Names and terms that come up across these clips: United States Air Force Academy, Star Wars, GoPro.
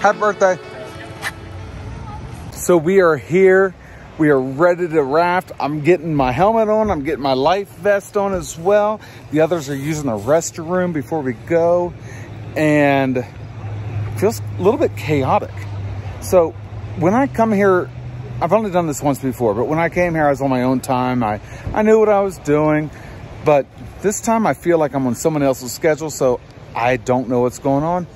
Happy birthday. So we are here. We are ready to raft. I'm getting my helmet on. I'm getting my life vest on as well. The others are using the restroom before we go. And it feels a little bit chaotic. So when I come here, I've only done this once before, but when I came here, I was on my own time. I knew what I was doing, but this time I feel like I'm on someone else's schedule, so I don't know what's going on.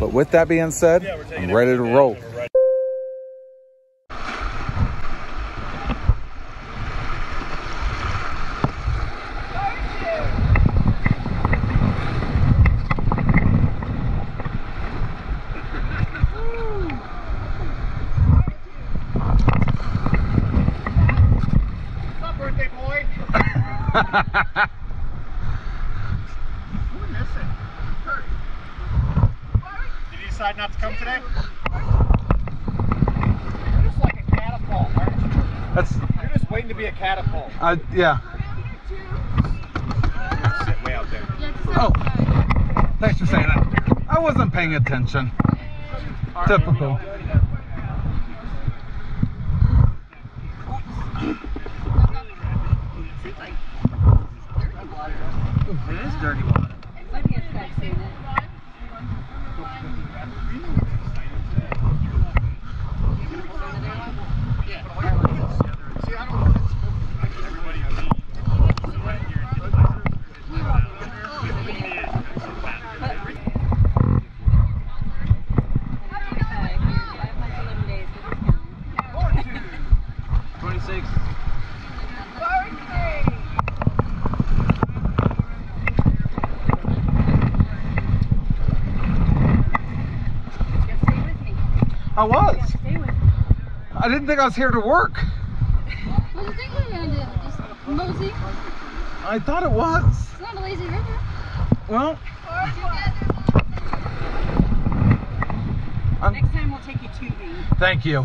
But with that being said, I'm ready to roll. Decide not to come today? You're just like a catapult, aren't you? You're just waiting to be a catapult. Yeah. Sit way out there. Oh, thanks for saying that. I wasn't paying attention. Typical. It is dirty water. I was. I didn't think I was here to work. Well, the thing around it, just mosey. I thought it was. It's not a lazy river. Well. Next time we'll take you tubing. Thank you.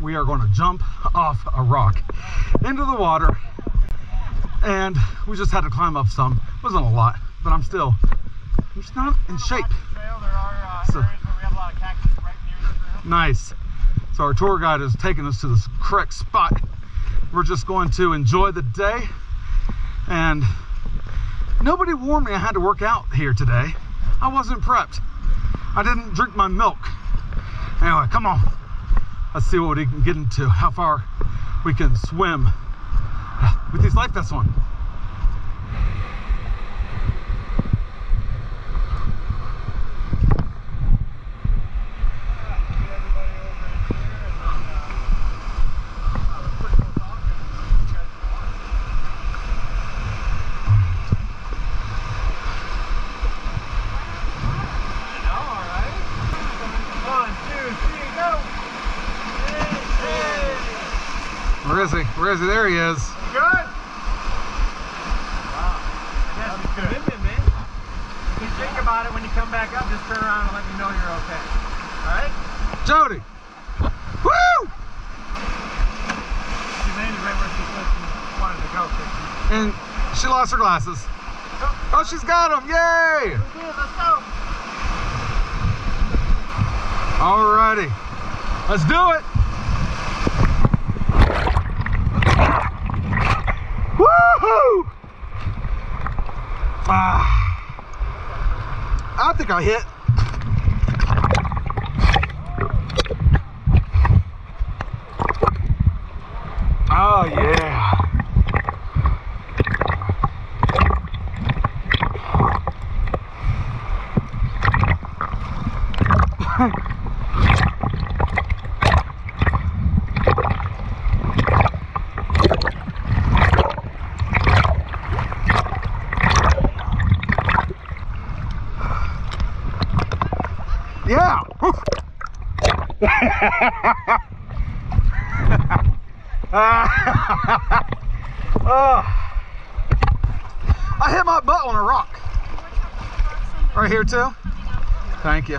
We are going to jump off a rock into the water, and we just had to climb up some. It wasn't a lot, but I'm just not in shape. Nice. So our tour guide is taking us to this correct spot. We're just going to enjoy the day, and nobody warned me I had to work out here today. I wasn't prepped. I didn't drink my milk. Anyway, come on. Let's see what we can get into, how far we can swim with these life vests on. Where is he? There he is. Good. Wow. That's a commitment, man. You can think about it when you come back up. Just turn around and let me know you're okay. All right? Jody. Woo! She landed right where she said she wanted to go. And she lost her glasses. Oh, she's got them. Yay! Let's go. Alrighty, let's do it. Woohoo! I think I hit. Oh yeah. Yeah. I hit my butt on a rock. Right here too? Thank you.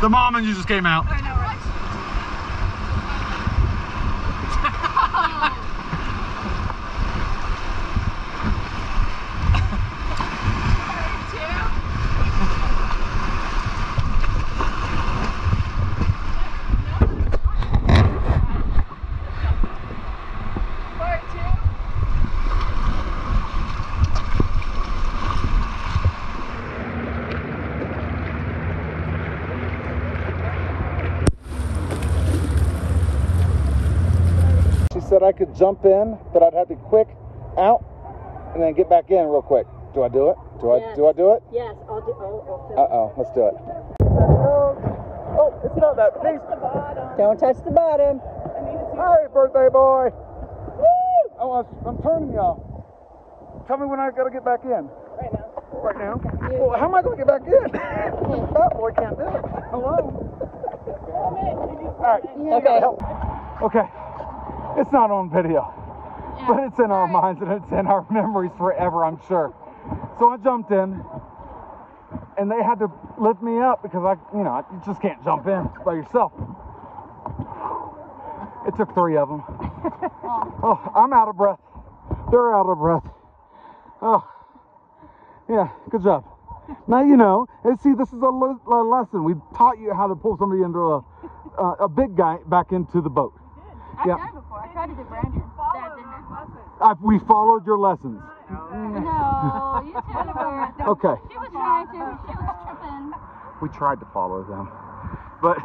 The mom and you just came out. I know, that I could jump in, but I'd have to quick out and then get back in real quick. Do I do it? Do I do it? Yes, I'll do it. Uh-oh, let's do it. Oh, it's not that big. Don't touch the bottom. Hey, birthday boy. Woo! Oh, I'm turning y'all. Tell me when I gotta get back in. Right now. Right now? Well, how am I gonna get back in? That boy can't do it. Hello? Alright, okay. It's not on video, but it's in our minds and it's in our memories forever, I'm sure. So I jumped in, and they had to lift me up because you just can't jump in by yourself. It took 3 of them. Oh, I'm out of breath. They're out of breath. Oh, yeah, good job. Now you know. And see, this is a lesson. We taught you how to pull somebody into a big guy back into the boat. I've done before. I tried to do branding. We followed your lessons. No, you tried to. Okay. She was trying to. She was tripping. We tried to follow them, but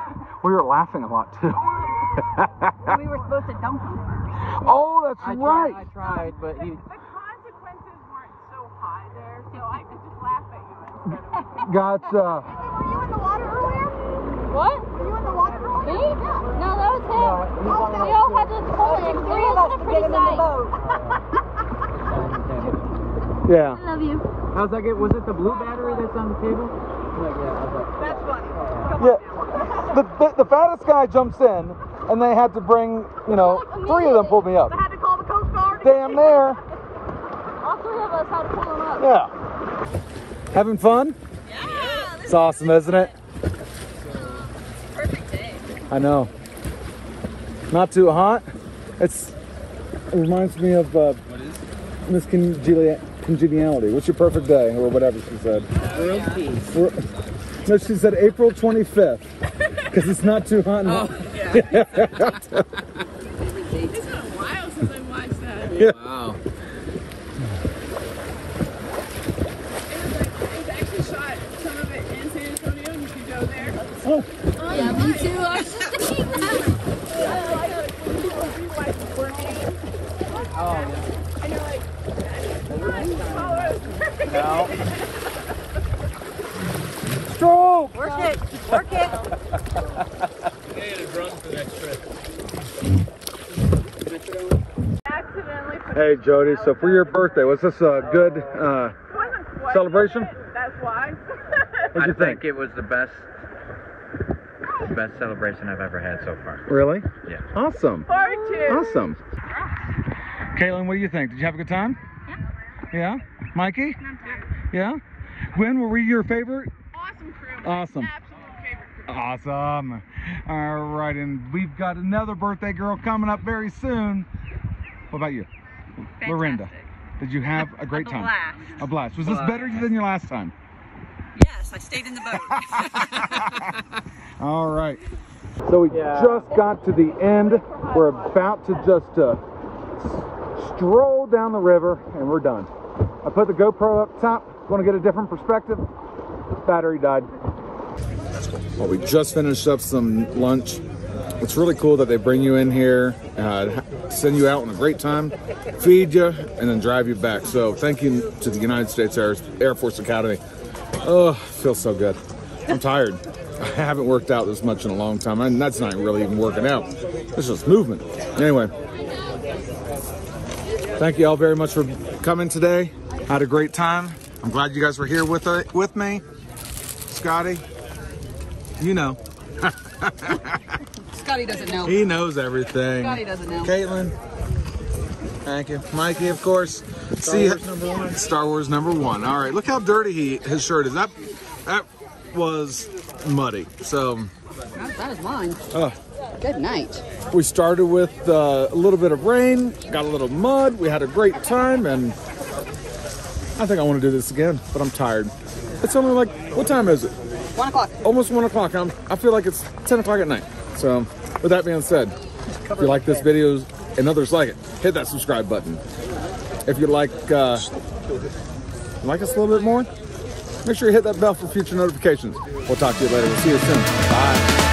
we were laughing a lot too. We were supposed to dunk them. Oh, that's right. I tried, but the consequences weren't so high there, so I could just laugh at you. Gotcha. Were you in the water earlier? What? Were you in the water earlier? Me? Yeah. No, that was him. We all had to pull him. We all had to pretty tight. Yeah. I love you. How's that get? Was it the blue battery that's on the table? Like, yeah. That's funny. Come on now. the fattest guy jumps in, and they had to bring, you know, three of them pulled me up. They had to call the Coast Guard. Damn near. All three of us had to pull them up. Yeah. Having fun? Yeah. It's awesome, isn't it? Perfect day. I know. Not too hot. It reminds me of Miss Congeniality. What's your perfect day, or whatever she said? World peace. No, she said April 25th, because it's not too hot. Oh, yeah. It's been a while since I watched that. Yeah. Wow. It actually shot some of it in San Antonio, and you could go there. Oh. Yeah, me too. I was just thinking that. No. Stroke! Work it! Work it! They had a drone for that trip. Hey Jody, so for your birthday, was this a good celebration? That's why. I think it was the best celebration I've ever had so far. Really? Yeah. Awesome. Awesome. Caitlin, what do you think? Did you have a good time? Yeah? Mikey? Yeah? Gwen, were we your favorite? Awesome crew. Awesome. Absolute favorite crew. Awesome. All right, and we've got another birthday girl coming up very soon. What about you? Fantastic. Lorinda, did you have a great time? A blast. Was this better than your last time? Yes, I stayed in the boat. All right. So we just got to the end. We're about to just stroll down the river, and we're done. I put the GoPro up top, want to get a different perspective. Battery died. Well, we just finished up some lunch. It's really cool that they bring you in here, send you out on a great time, feed you, and then drive you back. So thank you to the United States Air Force Academy. Oh, feels so good. I'm tired. I haven't worked out this much in a long time, and that's not really even working out. It's just movement. Anyway. Thank you all very much for coming today. I had a great time. I'm glad you guys were here with me. Scotty, you know. Scotty doesn't know. He knows everything. Scotty doesn't know. Caitlin, thank you. Mikey, of course. Star Wars number 1. Star Wars number 1. All right, look how dirty his shirt is. That was muddy. So. That is mine. Oh. Good night. We started with a little bit of rain, got a little mud, we had a great time, and I think I want to do this again, but I'm tired. It's only like, what time is it? 1 o'clock. Almost 1 o'clock. I feel like it's 10 o'clock at night. So with that being said, if you like this video and others like it, hit that subscribe button. If you like us a little bit more, make sure you hit that bell for future notifications. We'll talk to you later. We'll see you soon. Bye.